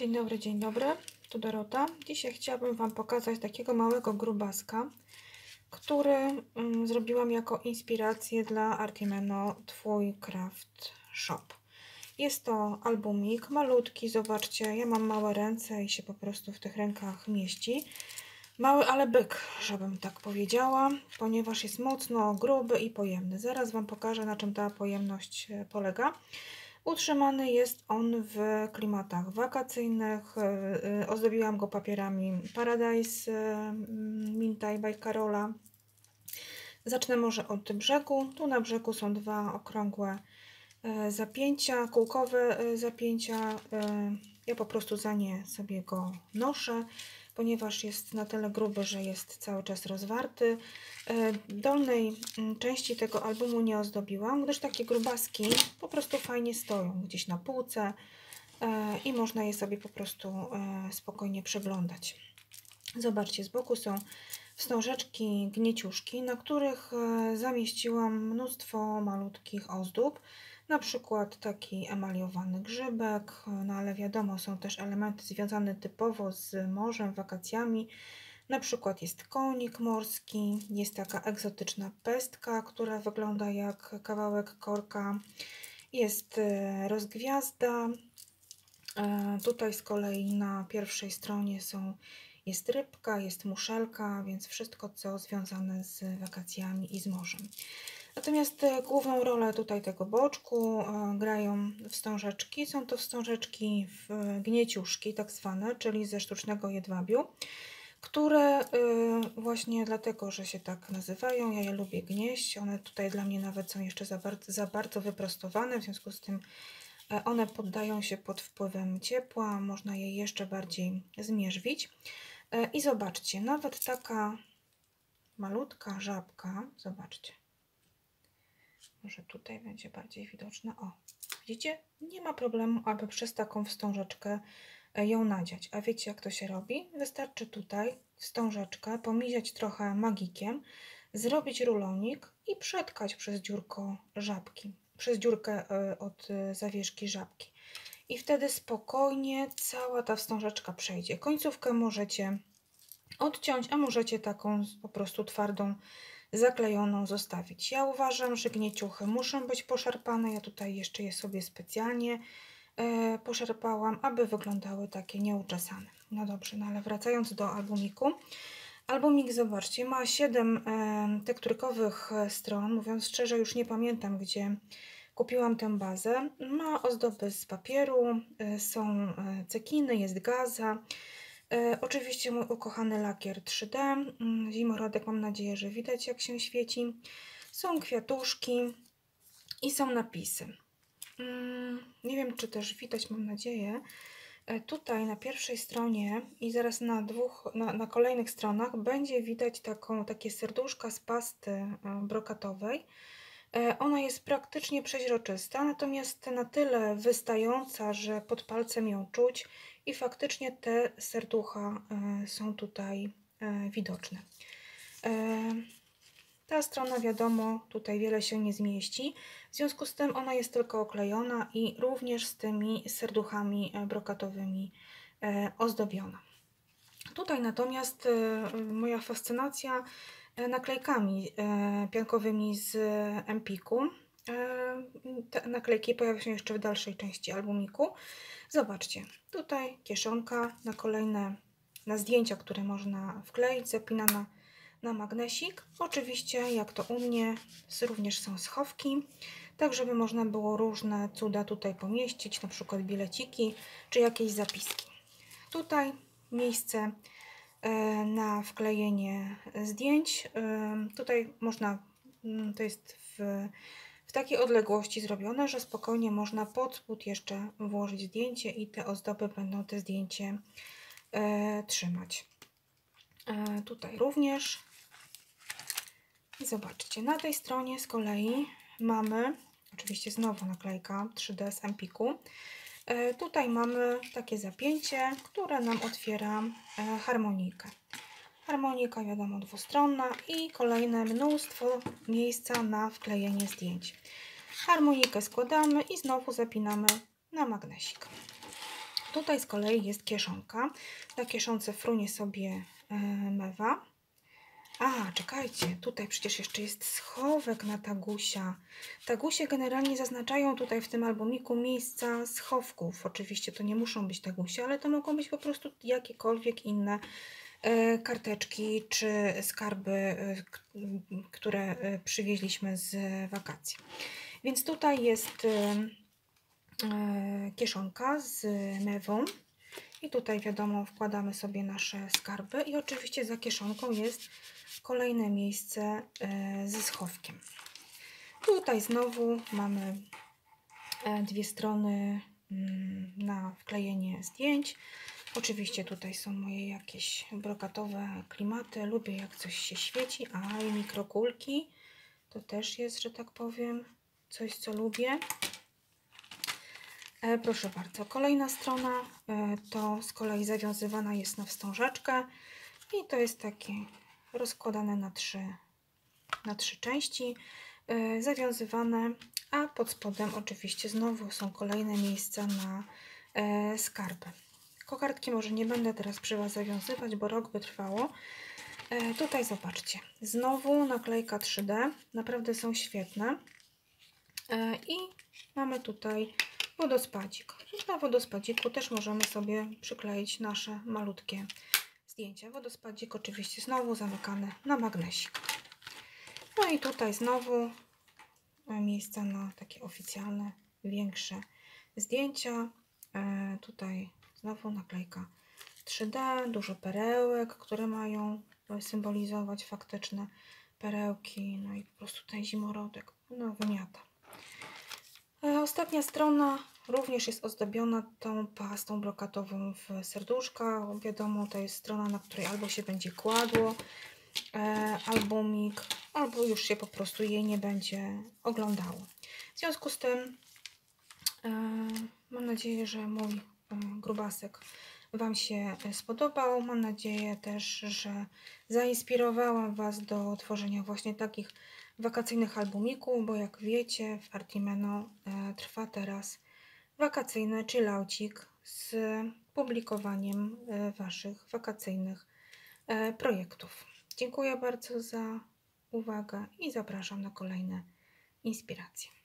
Dzień dobry, dzień dobry. Tu Dorota. Dzisiaj chciałabym Wam pokazać takiego małego grubaska, który zrobiłam jako inspirację dla Artimeno Twój Craft Shop. Jest to albumik, malutki, zobaczcie, ja mam małe ręce i się po prostu w tych rękach mieści. Mały, ale byk, żebym tak powiedziała, ponieważ jest mocno gruby i pojemny. Zaraz Wam pokażę, na czym ta pojemność polega. Utrzymany jest on w klimatach wakacyjnych. Ozdobiłam go papierami Paradise Mintai by Carola. Zacznę może od brzegu. Tu na brzegu są dwa okrągłe zapięcia, kółkowe zapięcia. Ja po prostu za nie sobie go noszę, ponieważ jest na tyle gruby, że jest cały czas rozwarty. Dolnej części tego albumu nie ozdobiłam, gdyż takie grubaski po prostu fajnie stoją gdzieś na półce i można je sobie po prostu spokojnie przeglądać. Zobaczcie, z boku są wstążeczki, gnieciuszki, na których zamieściłam mnóstwo malutkich ozdób. Na przykład taki emaliowany grzybek, no ale wiadomo, są też elementy związane typowo z morzem, wakacjami. Na przykład jest konik morski, jest taka egzotyczna pestka, która wygląda jak kawałek korka. Jest rozgwiazda. Tutaj z kolei na pierwszej stronie jest rybka, jest muszelka, więc wszystko co związane z wakacjami i z morzem. Natomiast główną rolę tutaj tego boczku grają wstążeczki. Są to wstążeczki gnieciuszki tak zwane, czyli ze sztucznego jedwabiu, które właśnie dlatego, że się tak nazywają, ja je lubię gnieść. One tutaj dla mnie nawet są jeszcze za bardzo wyprostowane, w związku z tym one poddają się pod wpływem ciepła, można je jeszcze bardziej zmierzwić. I zobaczcie, nawet taka malutka żabka, zobaczcie, może tutaj będzie bardziej widoczna. O, widzicie? Nie ma problemu, aby przez taką wstążeczkę ją nadziać. A wiecie, jak to się robi? Wystarczy tutaj wstążeczkę pomiziać trochę magikiem, zrobić rulonik i przetkać przez dziurko żabki, przez dziurkę od zawieszki żabki. I wtedy spokojnie cała ta wstążeczka przejdzie. Końcówkę możecie odciąć, a możecie taką po prostu twardą, zaklejoną zostawić. Ja uważam, że gnieciuchy muszą być poszarpane. Ja tutaj jeszcze je sobie specjalnie poszarpałam, aby wyglądały takie nieuczesane. No dobrze, no ale wracając do albumiku. Albumik, zobaczcie, ma 7 tekturkowych stron. Mówiąc szczerze, już nie pamiętam, gdzie kupiłam tę bazę. Ma ozdoby z papieru, są cekiny, jest gaza. Oczywiście mój ukochany lakier 3D, Zimorodek, mam nadzieję, że widać jak się świeci. Są kwiatuszki i są napisy. Nie wiem, czy też widać, mam nadzieję. Tutaj na pierwszej stronie i zaraz na kolejnych stronach będzie widać takie serduszka z pasty brokatowej. Ona jest praktycznie przeźroczysta, natomiast na tyle wystająca, że pod palcem ją czuć i faktycznie te serducha są tutaj widoczne. Ta strona, wiadomo, tutaj wiele się nie zmieści, w związku z tym ona jest tylko oklejona i również z tymi serduchami brokatowymi ozdobiona. Tutaj natomiast moja fascynacja naklejkami piankowymi z Empiku. Te naklejki pojawią się jeszcze w dalszej części albumiku. Zobaczcie, tutaj kieszonka na kolejne, na zdjęcia, które można wkleić, zapinana na magnesik. Oczywiście, jak to u mnie, również są schowki, tak żeby można było różne cuda tutaj pomieścić, na przykład bileciki czy jakieś zapiski. Tutaj miejsce na wklejenie zdjęć. Tutaj można, to jest w takiej odległości zrobione, że spokojnie można pod spód jeszcze włożyć zdjęcie i te ozdoby będą te zdjęcie trzymać. Tutaj również. I zobaczcie, na tej stronie z kolei mamy, oczywiście znowu naklejka 3D z Empiku. Tutaj mamy takie zapięcie, które nam otwiera harmonikę. Harmonika, wiadomo, dwustronna i kolejne mnóstwo miejsca na wklejenie zdjęć. Harmonikę składamy i znowu zapinamy na magnesik. Tutaj z kolei jest kieszonka. Na kieszonce frunię sobie mewa. A, czekajcie, tutaj przecież jeszcze jest schowek na tagusia. Tagusie generalnie zaznaczają tutaj w tym albumiku miejsca schowków. Oczywiście to nie muszą być tagusie, ale to mogą być po prostu jakiekolwiek inne karteczki czy skarby, które przywieźliśmy z wakacji. Więc tutaj jest kieszonka z mewą. I tutaj wiadomo, wkładamy sobie nasze skarby i oczywiście za kieszonką jest kolejne miejsce ze schowkiem. Tutaj znowu mamy dwie strony na wklejenie zdjęć. Oczywiście tutaj są moje jakieś brokatowe klimaty. Lubię, jak coś się świeci. A i mikrokulki. To też jest, że tak powiem, coś, co lubię. Proszę bardzo, kolejna strona to z kolei zawiązywana jest na wstążeczkę i to jest takie rozkładane na trzy części, zawiązywane, a pod spodem oczywiście znowu są kolejne miejsca na skarby. Kokardki może nie będę teraz przy Was zawiązywać, bo rok by trwało. Tutaj zobaczcie, znowu naklejka 3D, naprawdę są świetne i mamy tutaj wodospadzik. Na wodospadziku też możemy sobie przykleić nasze malutkie zdjęcia. Wodospadzik oczywiście znowu zamykany na magnesik. No i tutaj znowu miejsca na takie oficjalne, większe zdjęcia. Tutaj znowu naklejka 3D, dużo perełek, które mają symbolizować faktyczne perełki. No i po prostu ten zimorodek, no wymiata. Ostatnia strona również jest ozdobiona tą pastą brokatową w serduszka. Wiadomo, to jest strona, na której albo się będzie kładło albumik, albo już się po prostu jej nie będzie oglądało. W związku z tym mam nadzieję, że mój grubasek Wam się spodobał. Mam nadzieję też, że zainspirowałam Was do tworzenia właśnie takich wakacyjnych albumików, bo jak wiecie, w Artimeno trwa teraz wakacyjny chillaucik z publikowaniem Waszych wakacyjnych projektów. Dziękuję bardzo za uwagę i zapraszam na kolejne inspiracje.